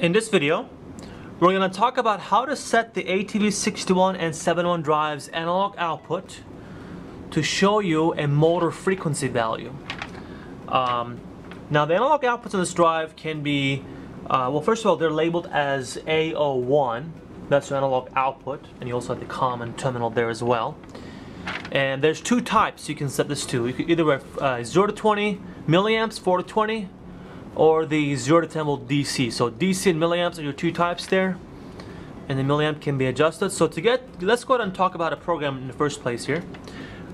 In this video, we're going to talk about how to set the ATV61 and 71 drive's analog output to show you a motor frequency value. Now the analog outputs on this drive can be, well, first of all, they're labeled as AO1. That's your analog output, and you also have the common terminal there as well. And there's two types you can set this to. You can either have 0 to 20 milliamps, 4 to 20, or the 0 to 10 volt DC. So DC and milliamps are your two types there, and the milliamp can be adjusted. So let's go ahead and talk about a program in the first place here.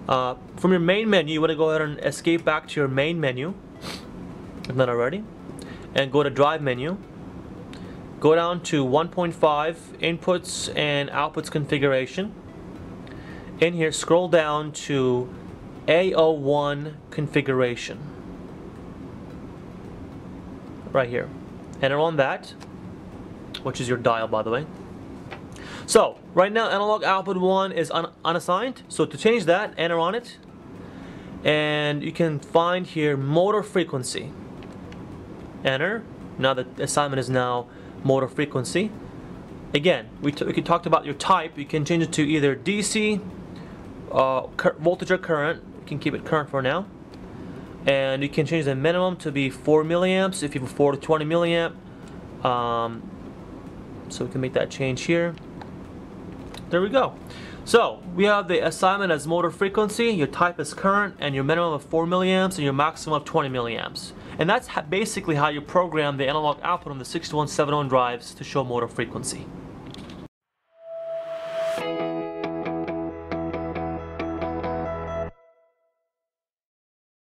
From your main menu, you want to go ahead and escape back to your main menu, if not already, and go to drive menu. Go down to 1.5 inputs and outputs configuration. In here, scroll down to AO1 configuration. Right here. Enter on that, which is your dial, by the way. So right now analog output 1 is unassigned, so to change that, enter on it, and you can find here motor frequency. Enter. Now the assignment is now motor frequency. Again, we talked about your type. You can change it to either DC, voltage or current. You can keep it current for now. And you can change the minimum to be 4 milliamps if you have a 4 to 20 milliamp. So we can make that change here. There we go. So we have the assignment as motor frequency, your type is current, and your minimum of 4 milliamps and your maximum of 20 milliamps. And that's basically how you program the analog output on the 6171 drives to show motor frequency.